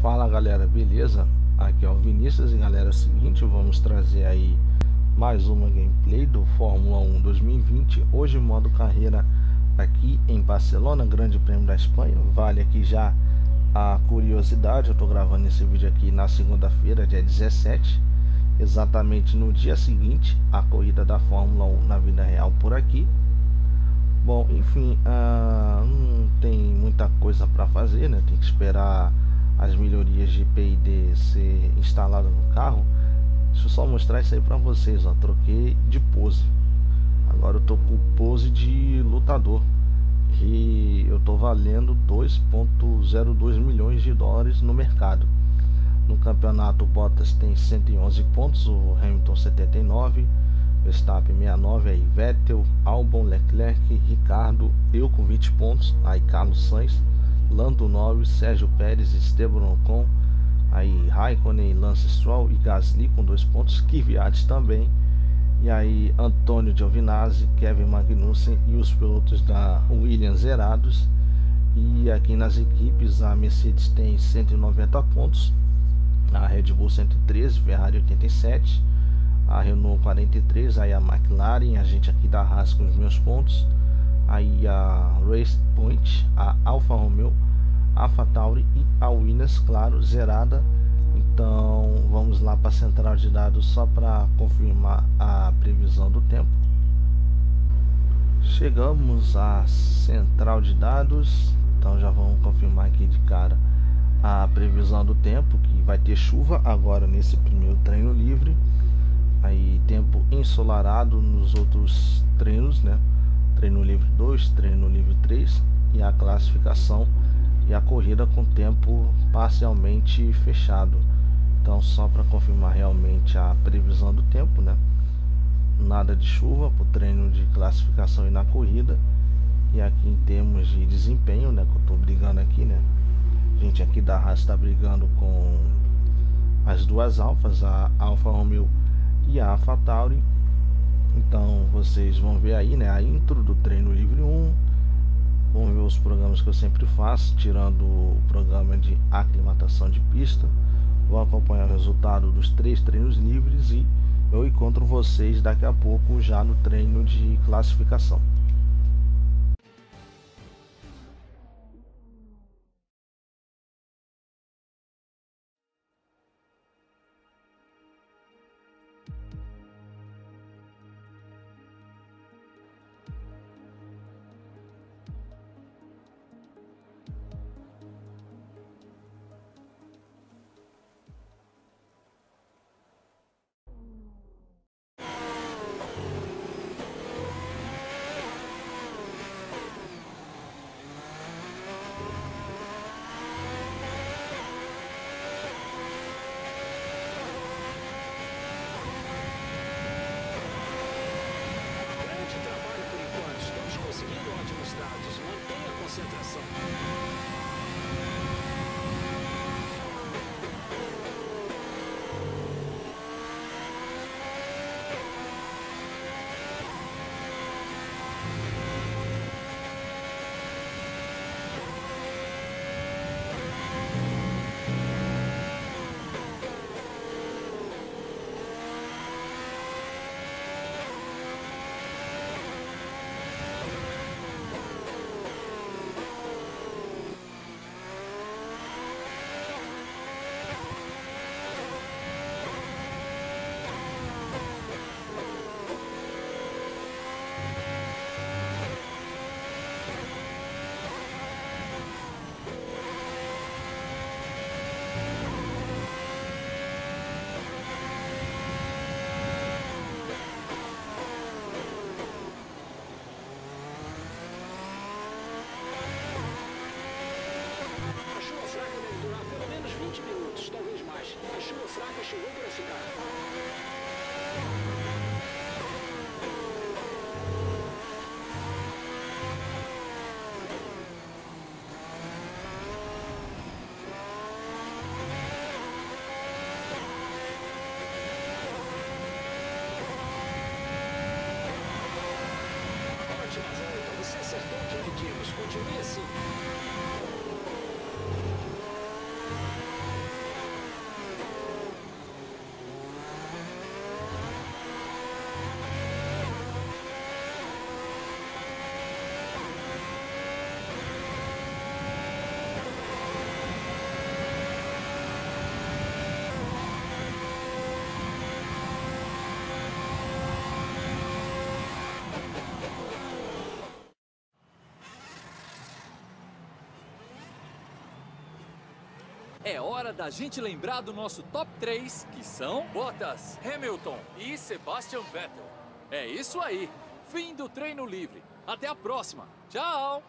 Fala galera, beleza? Aqui é o Vinícius e galera, é o seguinte, vamos trazer aí mais uma gameplay do Fórmula 1 2020. Hoje modo carreira aqui em Barcelona, Grande Prêmio da Espanha. Vale aqui já a curiosidade, eu tô gravando esse vídeo aqui na segunda-feira, dia 17, exatamente no dia seguinte a corrida da Fórmula 1 na vida real por aqui. Bom, enfim, não tem muita coisa para fazer, né? Tem que esperar as melhorias de PID ser instalado no carro. Deixa eu só mostrar isso aí para vocês, ó. Troquei de pose, agora eu tô com pose de lutador e eu tô valendo 2,02 milhões de dólares no mercado. No campeonato o Bottas tem 111 pontos, o Hamilton 79, Verstappen 69, aí Vettel, Albon, Leclerc, Ricardo, eu com 20 pontos, aí Carlos Sainz, Lando Norris, Sérgio Pérez, Esteban Ocon, aí Raikkonen, Lance Stroll e Gasly com 2 pontos, Kvyat também, e aí Antonio Giovinazzi, Kevin Magnussen e os pilotos da Williams zerados. E aqui nas equipes a Mercedes tem 190 pontos, a Red Bull 113, Ferrari 87, a Renault 43, aí a McLaren, a gente aqui da Haas com os meus pontos, aí a Race Point, a Alfa Romeo, a AlphaTauri e a Williams, claro, zerada. Então vamos lá para a central de dados só para confirmar a previsão do tempo. Chegamos à central de dados, então já vamos confirmar aqui de cara a previsão do tempo, que vai ter chuva agora nesse primeiro treino livre, aí tempo ensolarado nos outros treinos, né? Treino livre 2, treino livre 3 e a classificação e a corrida com tempo parcialmente fechado. Então só para confirmar realmente a previsão do tempo, né? Nada de chuva para o treino de classificação e na corrida. E aqui em termos de desempenho, né, que eu estou brigando aqui, né? A gente aqui da Haas está brigando com as duas Alfas, a Alfa Romeo e a AlphaTauri. Então vocês vão ver aí, né, a intro do treino livre 1. Vão ver os programas que eu sempre faço, tirando o programa de aclimatação de pista. Vou acompanhar o resultado dos 3 treinos livres e eu encontro vocês daqui a pouco já no treino de classificação. Continue assim. é hora da gente lembrar do nosso top 3, que são Bottas, Hamilton e Sebastian Vettel. É isso aí, fim do treino livre. Até a próxima, tchau!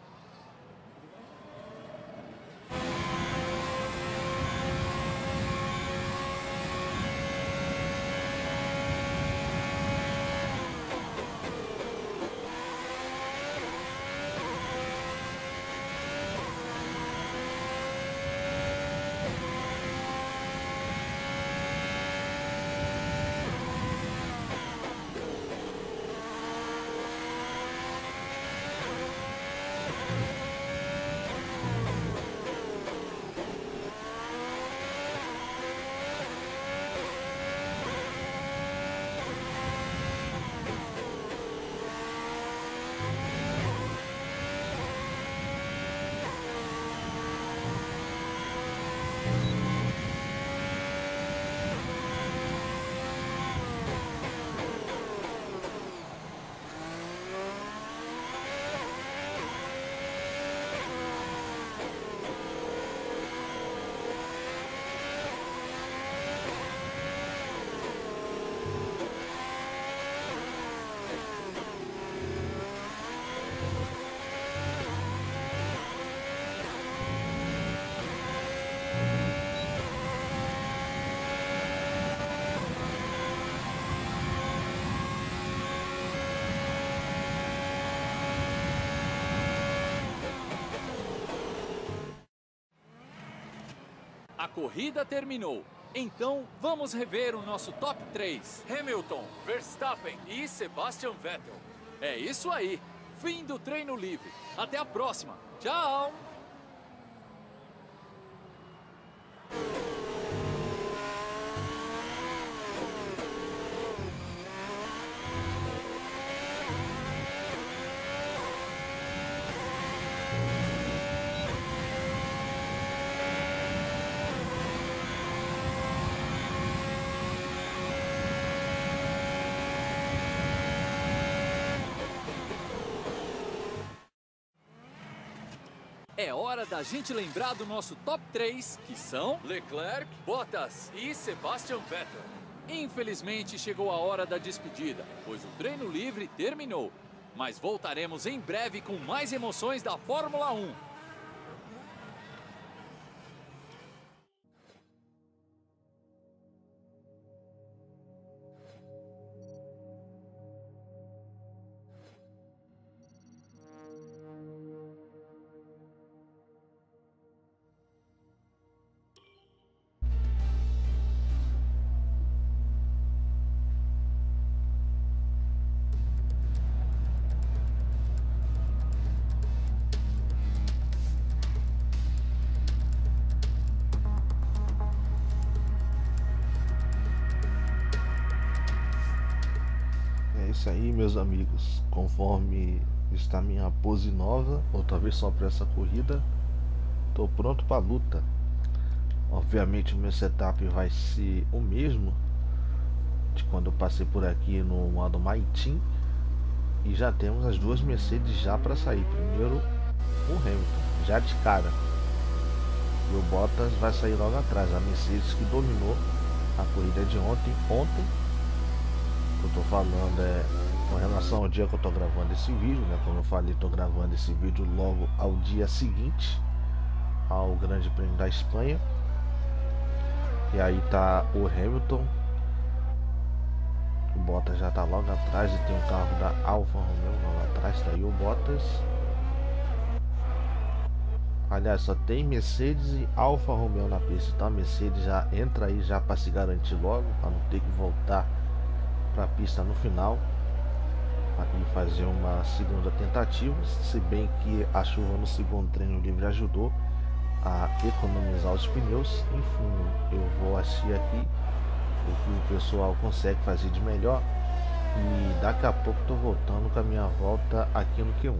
A corrida terminou, então vamos rever o nosso top 3. Hamilton, Verstappen e Sebastian Vettel. É isso aí, fim do treino livre. Até a próxima, tchau! É hora da gente lembrar do nosso top 3, que são Leclerc, Bottas e Sebastian Vettel. Infelizmente, chegou a hora da despedida, pois o treino livre terminou. Mas voltaremos em breve com mais emoções da Fórmula 1. Aí, meus amigos, conforme está minha pose nova, ou talvez só para essa corrida, estou pronto para a luta. Obviamente o meu setup vai ser o mesmo de quando eu passei por aqui no modo My Team, e já temos as duas Mercedes já para sair. Primeiro o Hamilton, já de cara, e o Bottas vai sair logo atrás, a Mercedes que dominou a corrida de ontem. Eu tô falando com relação ao dia que eu tô gravando esse vídeo, né? Como eu falei, tô gravando esse vídeo logo ao dia seguinte ao Grande Prêmio da Espanha. E aí tá o Hamilton, o Bottas já tá logo atrás, e tem um carro da Alfa Romeo logo atrás. Tá aí o Bottas. Aliás, só tem Mercedes e Alfa Romeo na pista, então a Mercedes já entra aí já para se garantir logo, para não ter que voltar para a pista no final aqui fazer uma segunda tentativa. Se bem que a chuva no segundo treino livre ajudou a economizar os pneus. Enfim, eu vou assistir aqui o que o pessoal consegue fazer de melhor, e daqui a pouco tô voltando com a minha volta aqui no Q1.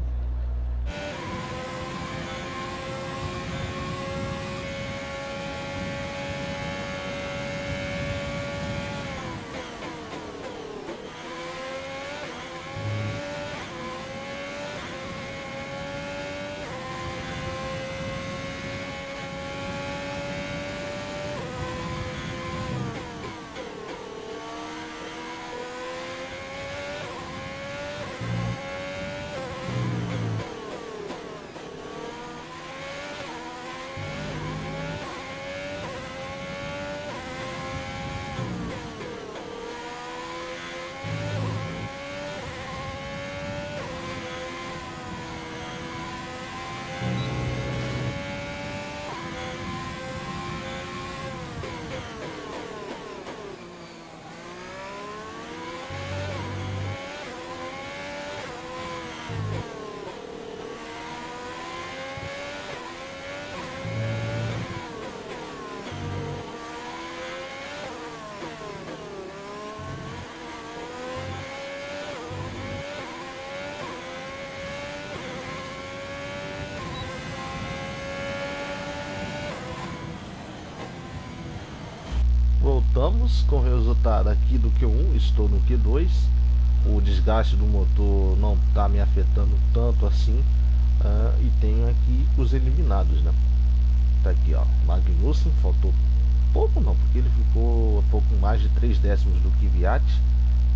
voltamos com o resultado aqui do Q1, estou no Q2. O desgaste do motor não está me afetando tanto assim. E tenho aqui os eliminados, né? Tá aqui, ó, Magnussen, faltou pouco não, porque ele ficou um pouco mais de 3 décimos do que Kvyat.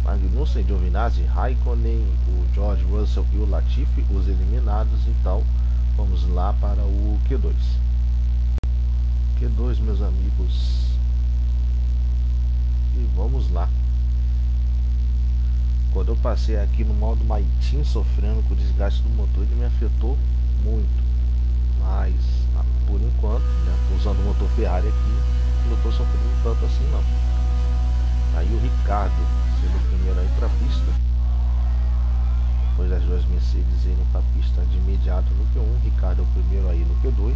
Magnussen, Giovinazzi, Raikkonen, o George Russell e o Latifi, os eliminados. Então vamos lá para o Q2. Q2, meus amigos, e vamos lá. Quando eu passei aqui no modo Maitin sofrendo com o desgaste do motor, ele me afetou muito, mas por enquanto, né, usando o motor Ferrari aqui, eu não estou sofrendo tanto assim não. Aí o Ricardo sendo o primeiro a ir para a pista, depois das duas Mercedes irem para a pista de imediato no Q1, Ricardo é o primeiro a ir no Q2,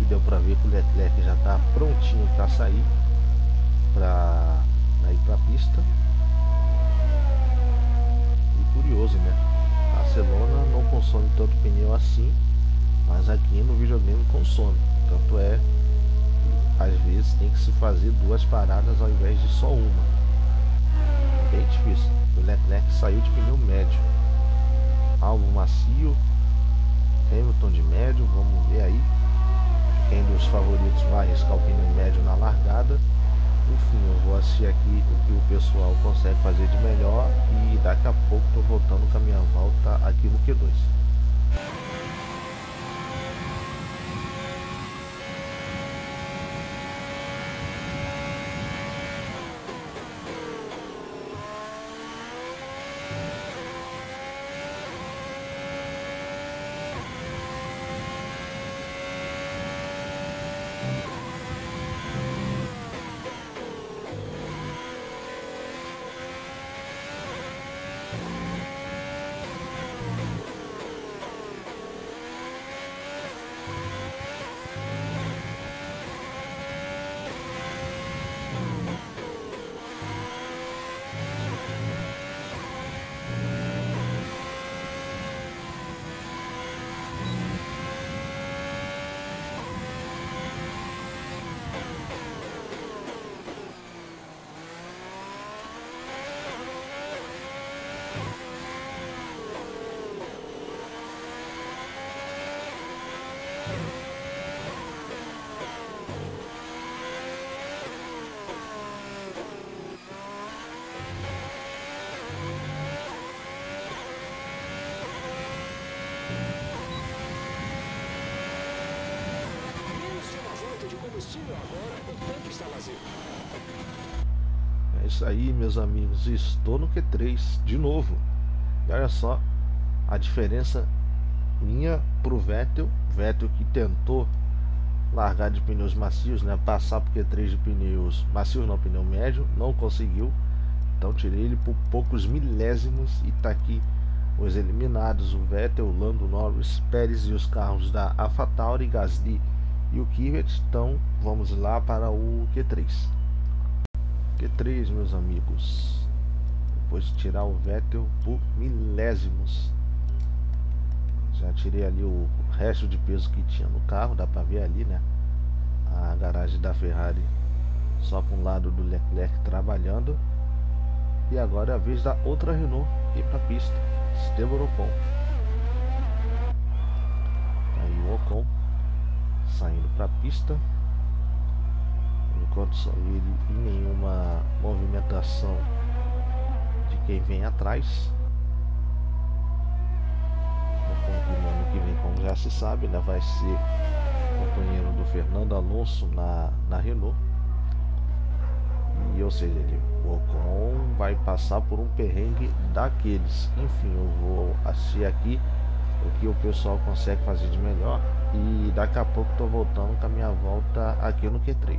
e deu para ver que o Leclerc já está prontinho para sair, para ir para a pista. Curioso, né? Barcelona não consome tanto pneu assim, mas aqui no videogame consome. Tanto é que às vezes tem que se fazer duas paradas ao invés de só uma. Bem difícil. O Leclerc saiu de pneu médio, Albon macio, Hamilton de médio. Vamos ver aí quem dos favoritos vai arriscar o pneu médio na largada. Enfim, eu vou assistir aqui o que o pessoal consegue fazer de melhor e daqui a pouco estou voltando com a minha volta aqui no Q2. É isso aí, meus amigos, estou no Q3 de novo. E olha só a diferença minha pro Vettel. Vettel que tentou largar de pneus macios, né? Passar pro Q3 de pneus macios, não, pneu médio, não conseguiu. Então tirei ele por poucos milésimos e tá aqui os eliminados: o Vettel, o Lando Norris, Pérez e os carros da AlphaTauri, Gasly e o Kvyat. Então vamos lá para o Q3. Q3, meus amigos, depois de tirar o Vettel por milésimos, já tirei ali o resto de peso que tinha no carro, dá para ver ali, né, a garagem da Ferrari só para um lado do Leclerc trabalhando. E agora é a vez da outra Renault ir para a pista, Esteban Ocon. Aí o Ocon saindo para a pista, enquanto só ele e nenhuma movimentação de quem vem atrás. O ano que vem, como já se sabe, né, vai ser companheiro do Fernando Alonso na Renault. E ou seja, o Ocon vai passar por um perrengue daqueles. Enfim, eu vou assistir aqui o que o pessoal consegue fazer de melhor e daqui a pouco estou voltando com a minha volta aqui no Q3.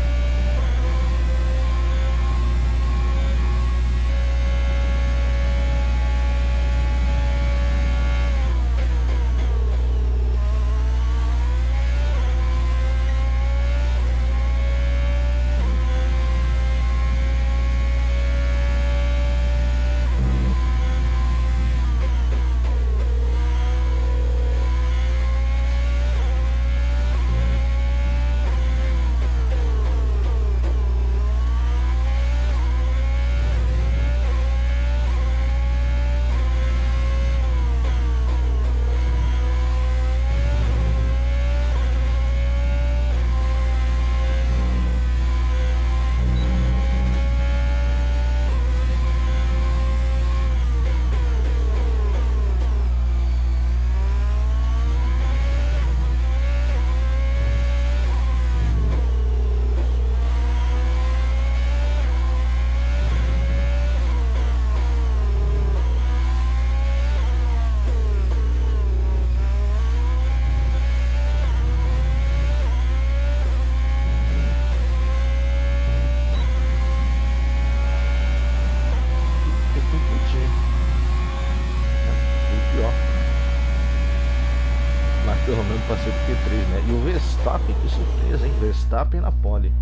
surpresa, hein? Verstappen na pole.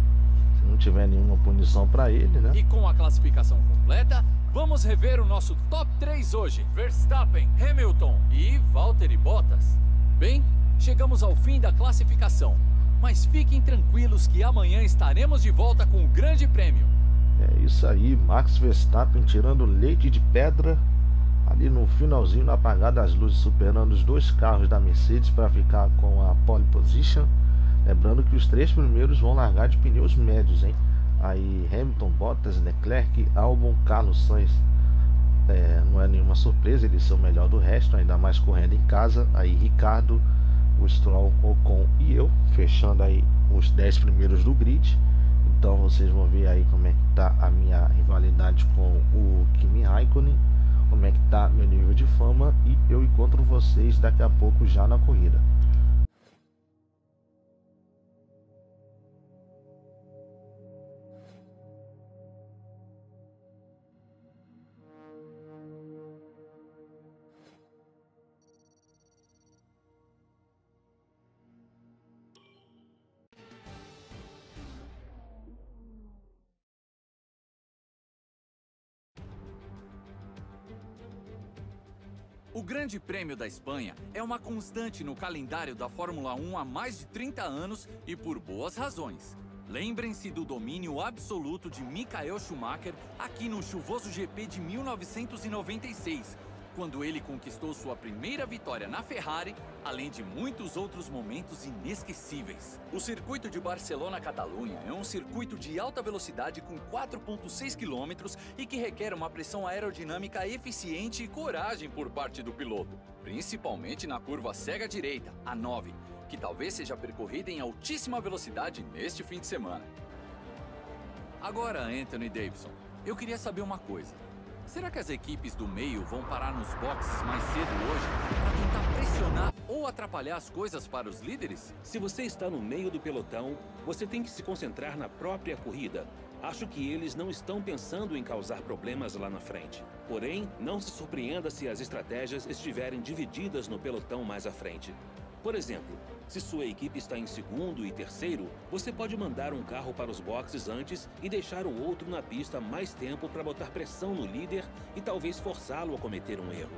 Se não tiver nenhuma punição para ele, né? E com a classificação completa, vamos rever o nosso top 3 hoje. Verstappen, Hamilton e Valtteri Bottas. Bem, chegamos ao fim da classificação. Mas fiquem tranquilos que amanhã estaremos de volta com o Grande Prêmio. É isso aí, Max Verstappen tirando leite de pedra ali no finalzinho, no apagar das luzes, superando os dois carros da Mercedes para ficar com a pole position. Lembrando que os três primeiros vão largar de pneus médios, hein? Aí Hamilton, Bottas, Leclerc, Albon, Carlos Sainz. Não é nenhuma surpresa, eles são o melhor do resto, ainda mais correndo em casa. Aí Ricardo, o Stroll, Ocon e eu, fechando aí os 10 primeiros do grid. Então vocês vão ver aí como é que tá a minha rivalidade com o Kimi Raikkonen, como é que tá meu nível de fama, e eu encontro vocês daqui a pouco já na corrida. O Grande Prêmio da Espanha é uma constante no calendário da Fórmula 1 há mais de 30 anos e por boas razões. Lembrem-se do domínio absoluto de Michael Schumacher aqui no chuvoso GP de 1996, quando ele conquistou sua primeira vitória na Ferrari, além de muitos outros momentos inesquecíveis. O circuito de Barcelona-Catalunha é um circuito de alta velocidade com 4,6 km e que requer uma pressão aerodinâmica eficiente e coragem por parte do piloto, principalmente na curva cega direita, a 9, que talvez seja percorrida em altíssima velocidade neste fim de semana. Agora, Anthony Davidson, eu queria saber uma coisa. Será que as equipes do meio vão parar nos boxes mais cedo hoje para tentar pressionar ou atrapalhar as coisas para os líderes? Se você está no meio do pelotão, você tem que se concentrar na própria corrida. Acho que eles não estão pensando em causar problemas lá na frente. Porém, não se surpreenda se as estratégias estiverem divididas no pelotão mais à frente. Por exemplo, se sua equipe está em segundo e terceiro, você pode mandar um carro para os boxes antes e deixar o outro na pista mais tempo para botar pressão no líder e talvez forçá-lo a cometer um erro.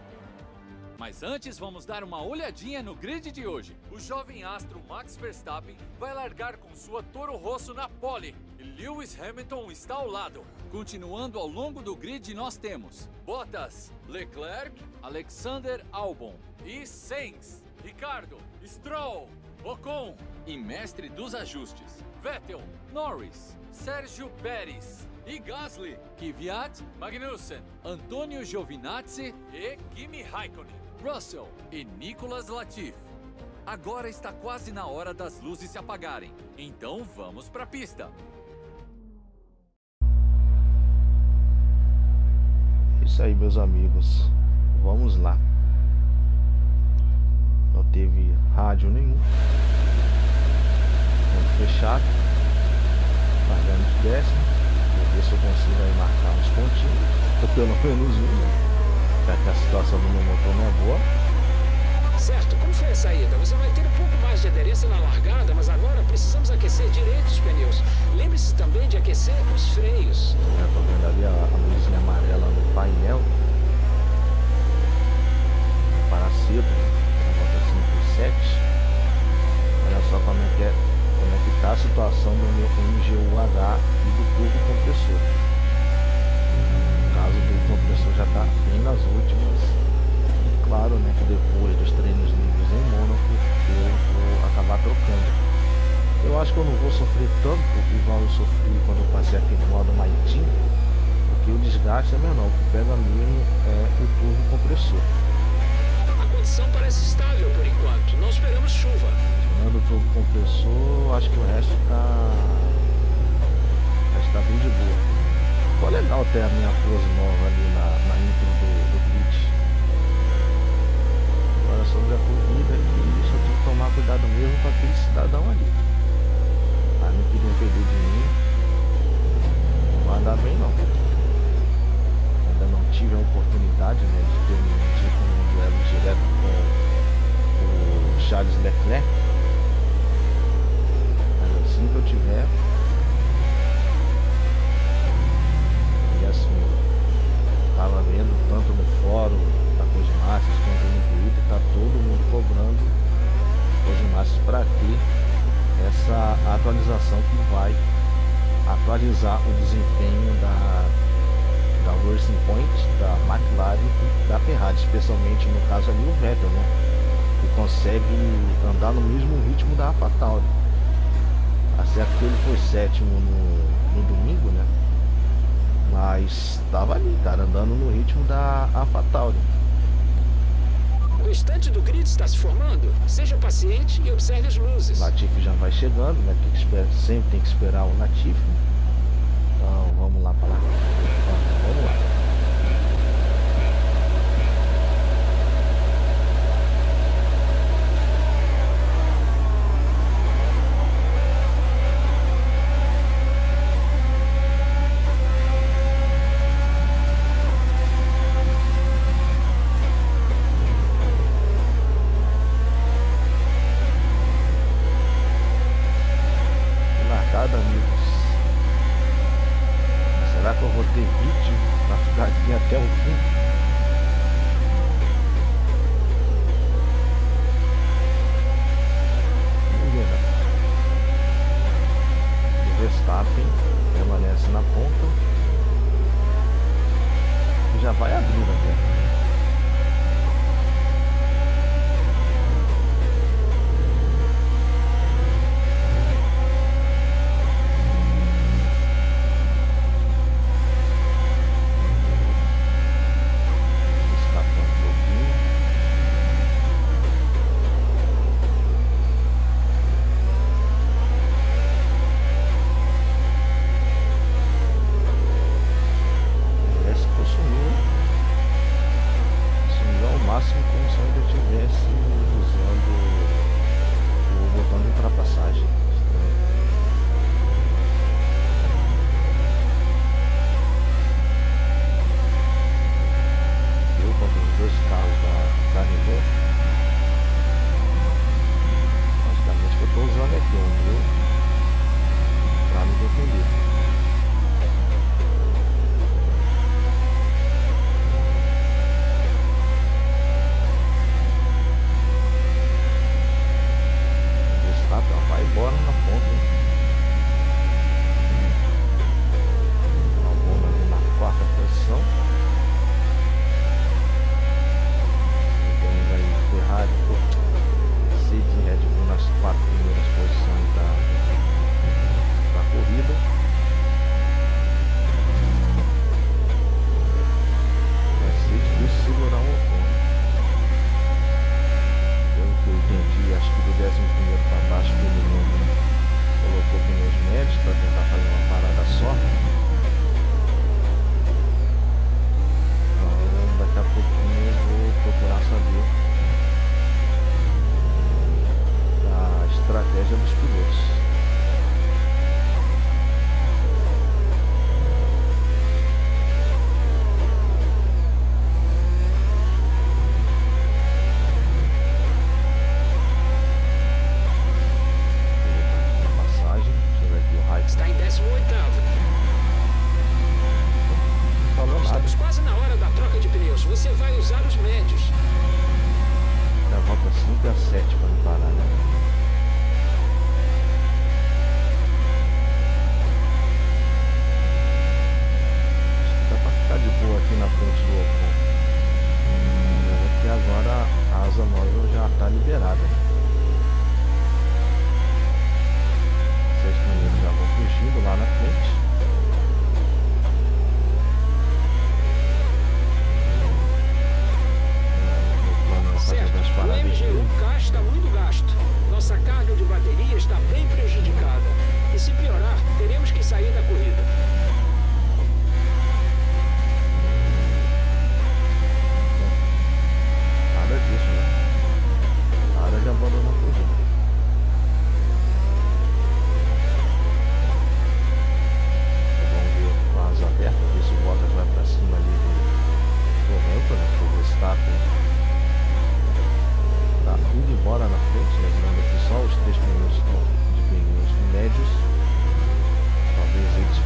Mas antes, vamos dar uma olhadinha no grid de hoje. O jovem astro Max Verstappen vai largar com sua Toro Rosso na pole e Lewis Hamilton está ao lado. Continuando ao longo do grid, nós temos Bottas, Leclerc, Alexander Albon e Sainz. Ricardo, Stroll, Ocon e mestre dos ajustes, Vettel, Norris, Sérgio Pérez e Gasly, Kvyat, Magnussen, Antonio Giovinazzi e Kimi Raikkonen, Russell e Nicolas Latifi. Agora está quase na hora das luzes se apagarem, então vamos para a pista. Isso aí, meus amigos, vamos lá. Não teve rádio nenhum. Vamos fechar. Largando de décimo. Vou ver se eu consigo aí marcar uns pontinhos. Ou pelo menos um, né? Já que a situação do meu motor não é boa. Certo, como foi a saída? Você vai ter um pouco mais de aderência na largada, mas agora precisamos aquecer direito os pneus. Lembre-se também de aquecer os freios. Já estou vendo ali a luzinha amarela no painel. Para cedo. Olha só como é que tá a situação do meu MGUH e do turbo compressor. No caso do compressor, já está bem nas últimas. E claro, né, que depois dos treinos livres em Mônaco eu vou acabar trocando. Eu acho que eu não vou sofrer tanto igual eu sofri quando eu passei aqui no modo Maitim, porque o desgaste é menor. O que pega mesmo é o turbo compressor. A condição parece estável por enquanto, não esperamos chuva. Tirando o turbo compressor, acho que o resto está bem de boa. Ficou legal ter a minha pose nova ali na intro do grid. Agora sobre a corrida aqui, só tenho que tomar cuidado mesmo com aquele cidadão ali. Ah, não queria perder de mim. Não vai andar bem não. Ainda não tive a oportunidade, né, de ter um tipo de duelo direto com o Charles Leclerc. Mas eu atualização que vai atualizar o desempenho da Racing Point, da McLaren e da Ferrari, especialmente no caso ali o Vettel, né? Que consegue andar no mesmo ritmo da AlphaTauri. Certo que ele foi sétimo no domingo, né? Mas estava ali, cara, andando no ritmo da AlphaTauri. O instante do grid está se formando. Seja paciente e observe as luzes. O Latifi já vai chegando, né? Sempre tem que esperar o Latifi. Então vamos lá para lá. Vamos lá. Talvez eles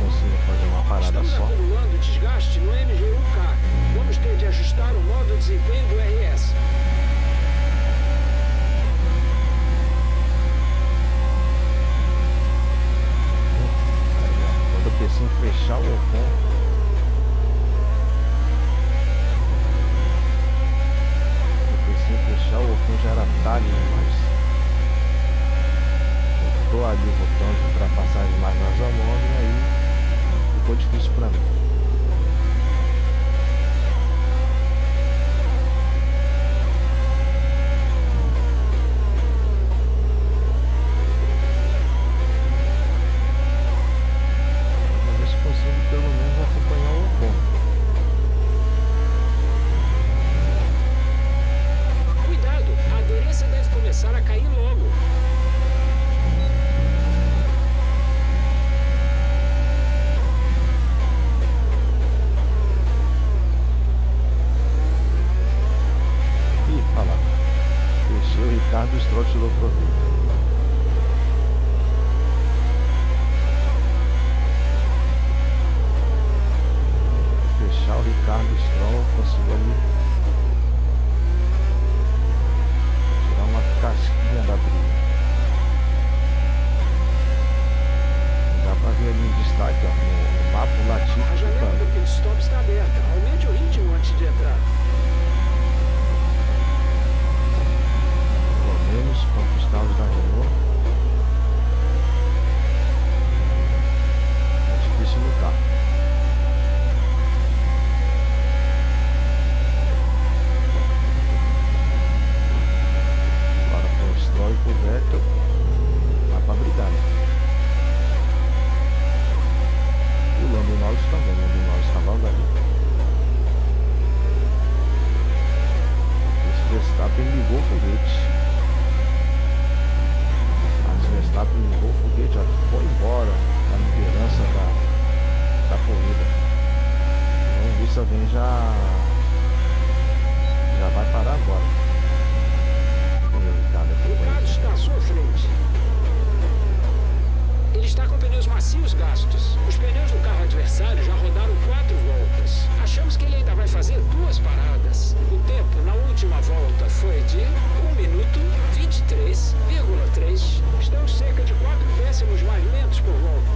assim os gastos. Os pneus do carro adversário já rodaram 4 voltas. Achamos que ele ainda vai fazer 2 paradas. O tempo na última volta foi de 1 minuto 23,3. Estamos cerca de 4 décimos mais lentos por volta.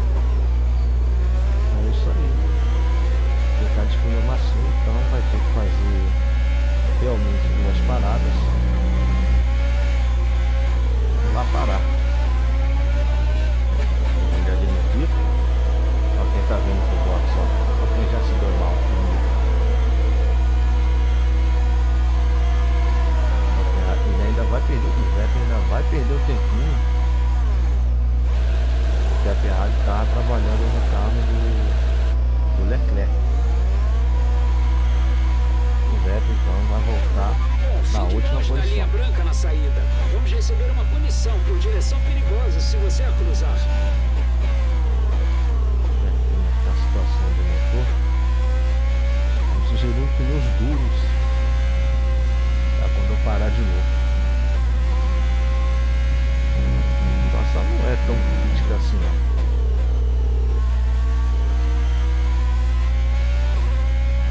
É isso aí. Já tá de pneu macio, então vai ter que fazer realmente 2 paradas. Lá parar. Vamos olhar ali no pico. Só quem tá vendo pro bloco, só quem já se deu mal. Ele ainda vai perder o Vettel, ainda vai perder o tempinho. Porque a Ferrari tá trabalhando no carro do Leclerc. O Vettel então vai voltar. Na última posição. Branca na saída. Vamos receber uma punição por direção perigosa se você a cruzar. A situação do motor. Vamos sugerir pneus duros. Tá, quando eu parar de novo. Nossa, não é tão crítica assim, não.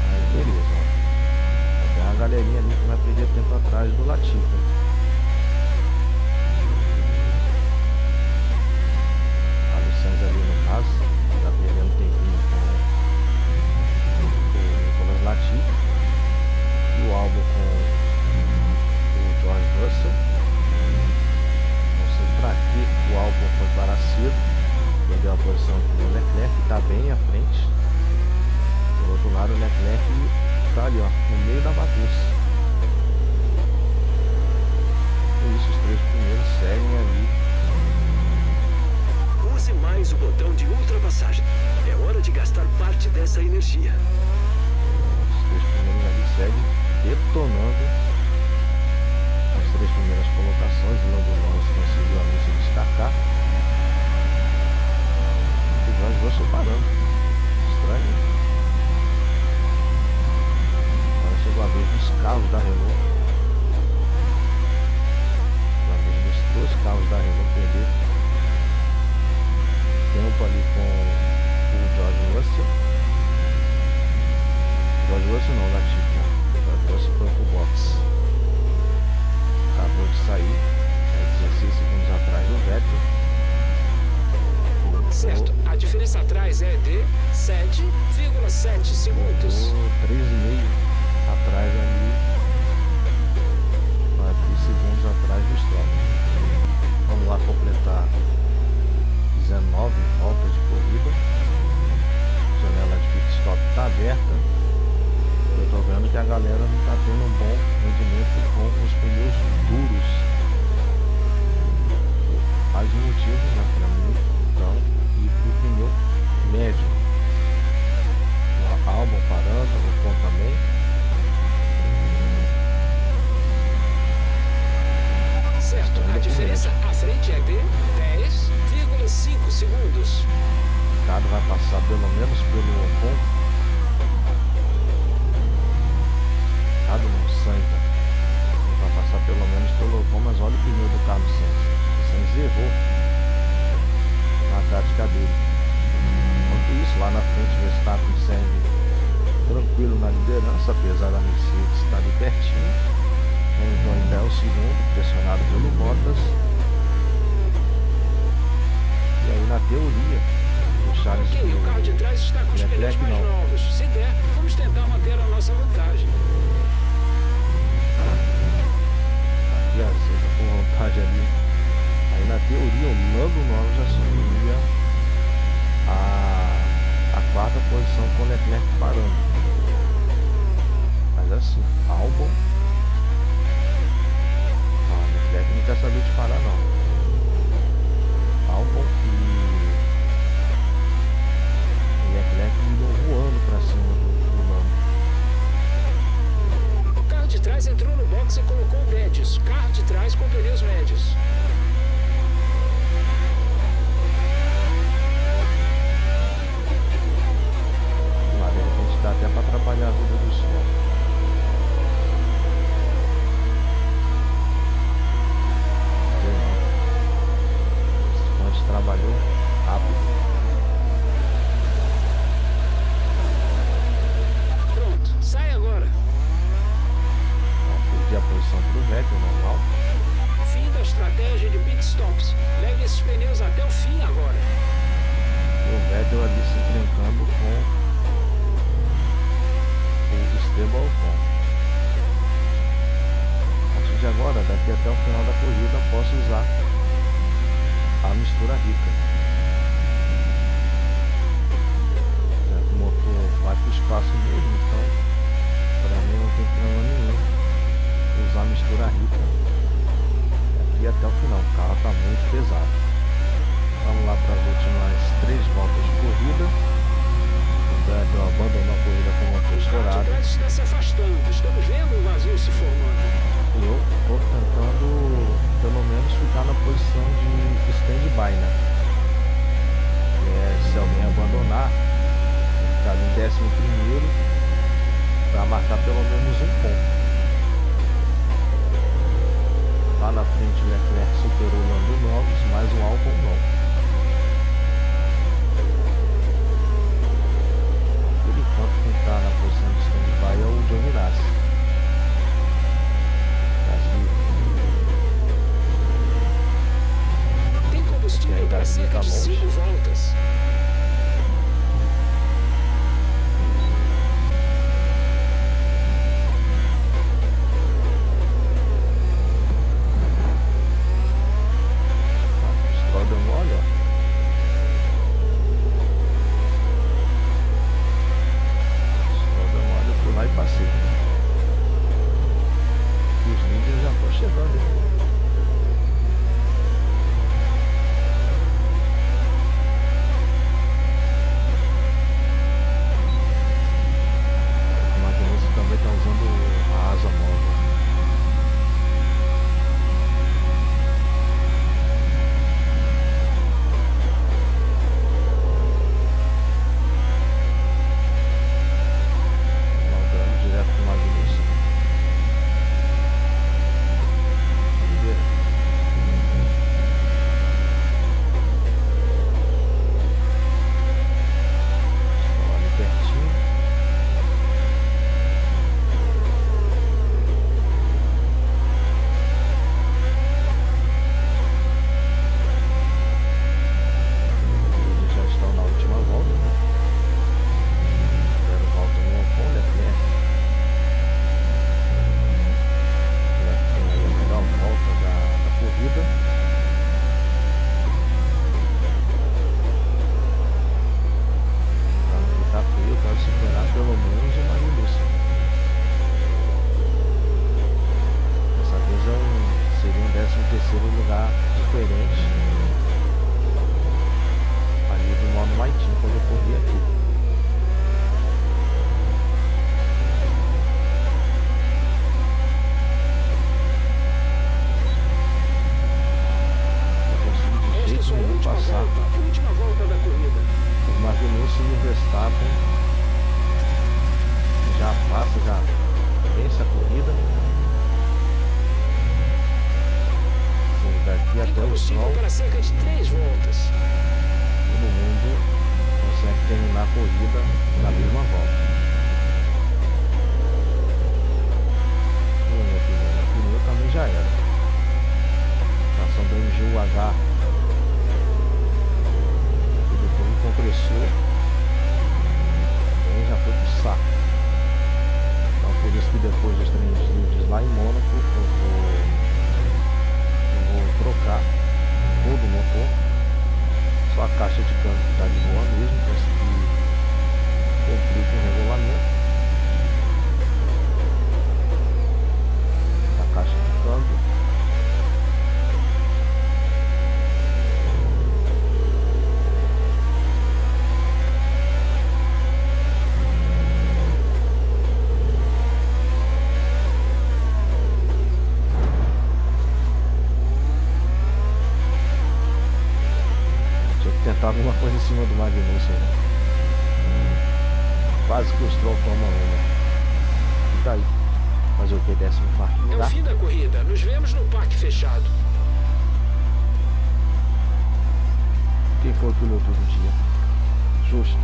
Aí, beleza. A galerinha ali que vai perder tempo atrás do Latifi. Carlos Sainz ali no Haas, tá perdendo tempinho com o Nicolas Latifi. E o Albon com o George Russell. Não sei pra que o Albon foi parar cedo. Perdeu a posição do Leclerc, que tá bem à frente. Do outro lado o Leclerc tá ali, ó, no meio da bagunça. Por isso os 3 primeiros seguem ali. Use mais o botão de ultrapassagem. É hora de gastar parte dessa energia. Os 3 primeiros ali seguem detonando as 3 primeiras colocações. O Lando Norris conseguiu ali se destacar. E nós vamos separando. Estranho. Chegou a vez dos carros da Renault. Chegou a vez dos 2 carros da Renault perder tempo ali com o George Russell. George Russell não, Latifi. George Russell foi pro box. Acabou de sair. Tá 16 segundos atrás do Vettel. Certo, a diferença atrás é de 7,7 segundos. 3,5 atrás ali, 4 segundos atrás do stop. Vamos lá completar 19 voltas de corrida. A janela de pit stop está aberta. Eu estou vendo que a galera não está tendo um bom rendimento com os pneus duros. Faz um motivo, né, para mim, então, ir para o pneu médio. O Albon parando, o Ocon também. Certo, a diferença à frente é de 10,5 segundos. O Ricardo vai passar pelo menos pelo Ocon. Ricardo não, Sainz. Ele vai passar pelo menos pelo Ocon, mas olha o pneu do Carlos Sainz. O Sainz errou na tática dele. Enquanto isso, lá na frente o Verstappen segue tranquilo na liderança, apesar da Mercedes estar ali pertinho. Então ainda é o segundo, pressionado pelo Bottas. E aí na teoria, o Charles... Ok, o carro de trás está com os pneus mais novos. Se der, vamos tentar manter a nossa vantagem. Aqui a Zeta com vontade ali. Aí na teoria, o Lando Norris já assumiria a 4ª posição com o Leclerc parando. Mas assim, Albon... O Leclerc não quer saber de parar, não. Albon e Leclerc virou voando pra cima do Lando. O carro de trás entrou no box e colocou médios. Carro de trás com pneus médios. Lá, de repente dá até pra atrapalhar a vida do sol. pintura rica. O motor vai pro espaço mesmo, então para mim não tem problema nenhum usar mistura rica aqui até o final. O carro está muito pesado. Vamos lá para as últimas 3 voltas de corrida. Vettel abandonou a corrida com o motor estourado. Estamos vendo o vazio se formando. E eu estou tentando, pelo menos, ficar na posição de stand-by, né? Se alguém abandonar, ficar no 11º para marcar pelo menos um ponto. Lá na frente, Leclerc superou o Lando Norris, mas o Albon não. Na posição de stand-by é o Johnny Nassi. Gasly. Tem combustível para cerca de 5 voltas. Alguma coisa em cima do Magnussen, né? Quase que os trolls tomam uma. E daí? Mas eu peguei 14º lugar. É o fim da corrida, nos vemos no parque fechado. Quem foi o piloto do dia? Justo.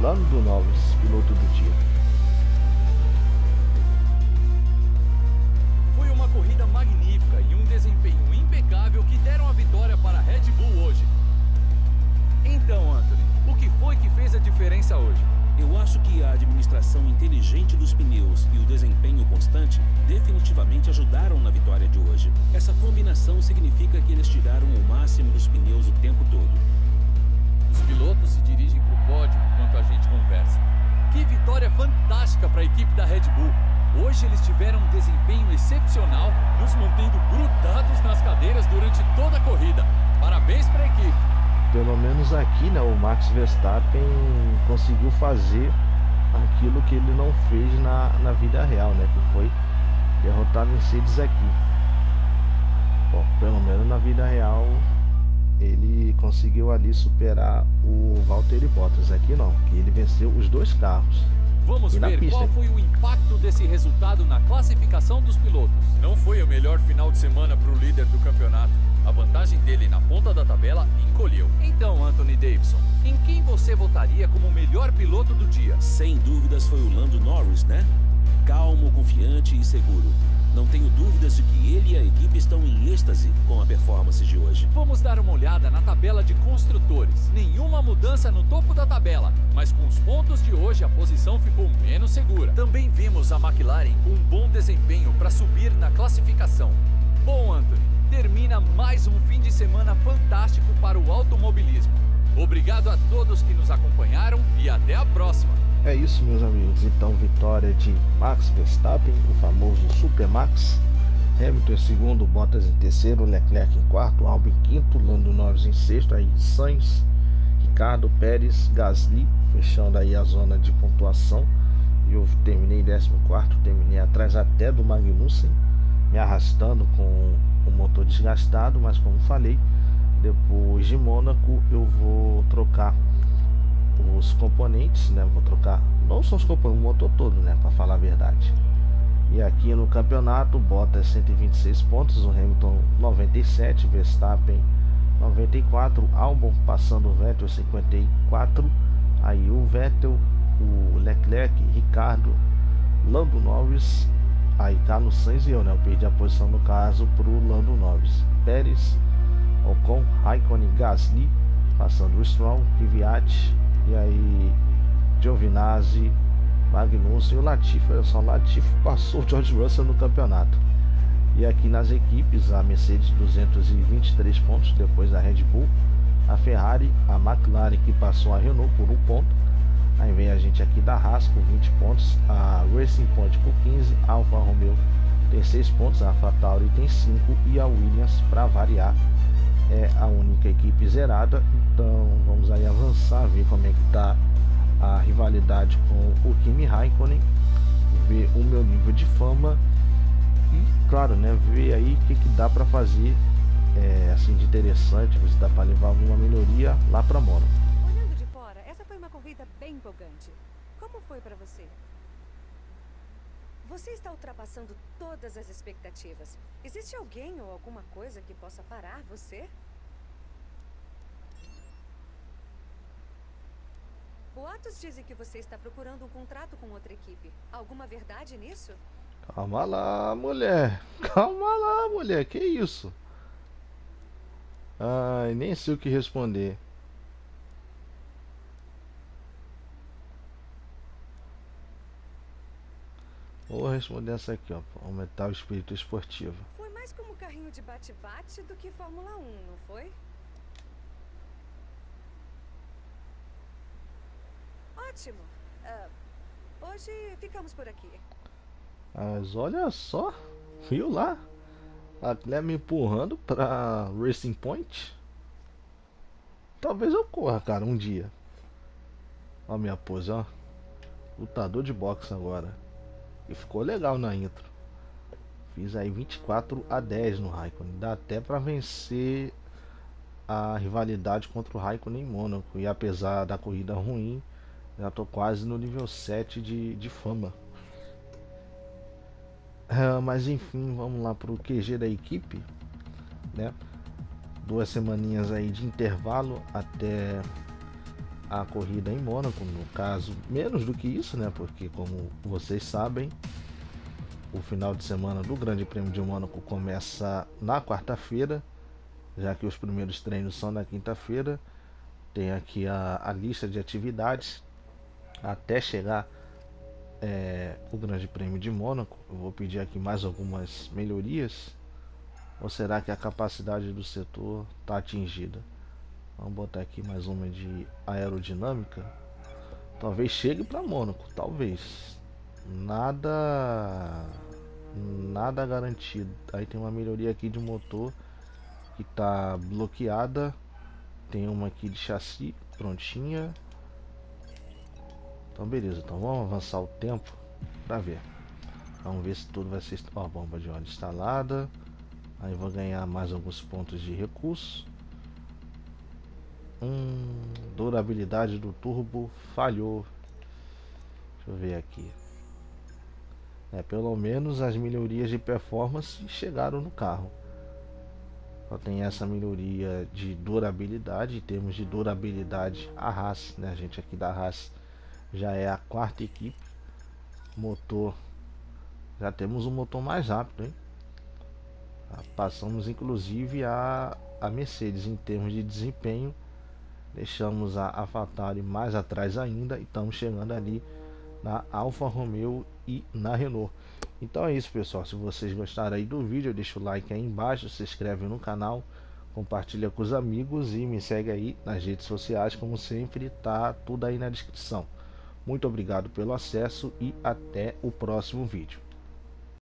Lando Norris, piloto do dia. Foi uma corrida magnífica e um desempenho impecável que deram a vitória para a Red Bull hoje. Então, Anthony, o que foi que fez a diferença hoje? Eu acho que a administração inteligente dos pneus e o desempenho constante definitivamente ajudaram na vitória de hoje. Essa combinação significa que eles tiraram o máximo dos pneus o tempo todo. Os pilotos se dirigem para o pódio enquanto a gente conversa. Que vitória fantástica para a equipe da Red Bull. Hoje eles tiveram um desempenho excepcional, nos mantendo grudados nas cadeiras durante toda a corrida. Parabéns para a equipe. Pelo menos aqui, né, o Max Verstappen conseguiu fazer aquilo que ele não fez na vida real, né, que foi derrotar a Mercedes aqui. Bom, pelo menos na vida real ele conseguiu ali superar o Valtteri Bottas. Aqui não, que ele venceu os dois carros. Vamos ver qual foi o impacto desse resultado na classificação dos pilotos. Não foi o melhor final de semana para o líder do campeonato. A vantagem dele na ponta da tabela encolheu. Então, Anthony Davidson, em quem você votaria como o melhor piloto do dia? Sem dúvidas foi o Lando Norris, né? Calmo, confiante e seguro. Não tenho dúvidas de que ele e a equipe estão em êxtase com a performance de hoje. Vamos dar uma olhada na tabela de construtores. Nenhuma mudança no topo da tabela, mas com os pontos de hoje a posição ficou menos segura. Também vimos a McLaren com um bom desempenho para subir na classificação. Bom, Anthony, termina mais um fim de semana fantástico para o automobilismo. Obrigado a todos que nos acompanharam e até a próxima. É isso, meus amigos, então vitória de Max Verstappen, o famoso Super Max. Hamilton em segundo, Bottas em terceiro, Leclerc em quarto, Albon em quinto, Lando Norris em sexto, aí Sainz, Ricardo, Pérez, Gasly, fechando aí a zona de pontuação. Eu terminei 14º, terminei atrás até do Magnussen, me arrastando com o motor desgastado, mas como falei, depois de Mônaco eu vou trocar os componentes, né? Vou trocar não só os componentes, o motor todo, né, para falar a verdade. E aqui no campeonato, Bottas 126 pontos, o Hamilton 97, Verstappen 94, Albon passando o Vettel 54, aí o Vettel, o Leclerc, Ricardo, Lando Norris, aí Carlos Sainz e eu, né? Eu perdi a posição no caso pro Lando Norris, Pérez, Ocon, Raikkonen, Gasly, passando o Stroll, Kvyat, e aí Giovinazzi, Magnussen e o Latifi. Olha só, o Latifi passou o George Russell no campeonato. E aqui nas equipes, a Mercedes 223 pontos, depois da Red Bull, a Ferrari, a McLaren, que passou a Renault por 1 ponto. Aí vem a gente aqui da Haas com 20 pontos, a Racing Point com 15, a Alfa Romeo tem 6 pontos, a AlphaTauri tem 5 e a Williams, para variar, é a única equipe zerada. Então vamos aí avançar, ver como é que está a rivalidade com o Kimi Raikkonen, ver o meu nível de fama e, claro, né, ver aí o que, que dá para fazer, assim, de interessante, ver se dá para levar alguma melhoria lá para Mônaco. Olhando de fora, essa foi uma corrida bem empolgante. Como foi para você? Você está ultrapassando todas as expectativas. Existe alguém ou alguma coisa que possa parar você? Boatos dizem que você está procurando um contrato com outra equipe. Alguma verdade nisso? Calma lá, mulher. Calma lá, mulher. Que isso? Ai, nem sei o que responder. Vou responder essa aqui, ó, aumentar o espírito esportivo. Foi mais como carrinho de bate-bate do que Fórmula 1, não foi? Ótimo. Hoje ficamos por aqui. Mas olha só, viu lá? A Clé me empurrando pra Racing Point. Talvez eu corra, cara, um dia. Ó a minha pose, ó. Lutador de boxe agora. E ficou legal na intro. Fiz aí 24-10 no Raikkonen. Dá até para vencer a rivalidade contra o Raikkonen em Mônaco. E apesar da corrida ruim, já tô quase no nível 7 de fama. Mas enfim, vamos lá pro QG da equipe, né? 2 semaninhas aí de intervalo até a corrida em Mônaco, no caso menos do que isso, né, porque como vocês sabem, o final de semana do Grande Prêmio de Mônaco começa na quarta-feira, já que os primeiros treinos são na quinta-feira. Tem aqui a lista de atividades, até chegar o Grande Prêmio de Mônaco. Eu vou pedir aqui mais algumas melhorias. Ou será que a capacidade do setor está atingida? Vamos botar aqui mais uma de aerodinâmica. Talvez chegue para Mônaco, talvez. Nada garantido. Aí tem uma melhoria aqui de motor que está bloqueada. Tem uma aqui de chassi prontinha. Então beleza, então vamos avançar o tempo para ver. Vamos ver se tudo vai ser... Ó, bomba de óleo instalada. Aí vou ganhar mais alguns pontos de recurso. Durabilidade do turbo falhou. Deixa eu ver aqui. Pelo menos as melhorias de performance chegaram no carro. Só tem essa melhoria de durabilidade. Em termos de durabilidade, a Haas, né? A gente aqui da Haas já é a quarta equipe. Motor. Já temos um motor mais rápido, hein? Passamos inclusive a Mercedes em termos de desempenho. Deixamos a AlphaTauri mais atrás ainda. E estamos chegando ali na Alfa Romeo e na Renault. Então é isso, pessoal. Se vocês gostaram aí do vídeo, deixa o like aí embaixo, se inscreve no canal, compartilha com os amigos e me segue aí nas redes sociais. Como sempre, tá tudo aí na descrição. Muito obrigado pelo acesso e até o próximo vídeo.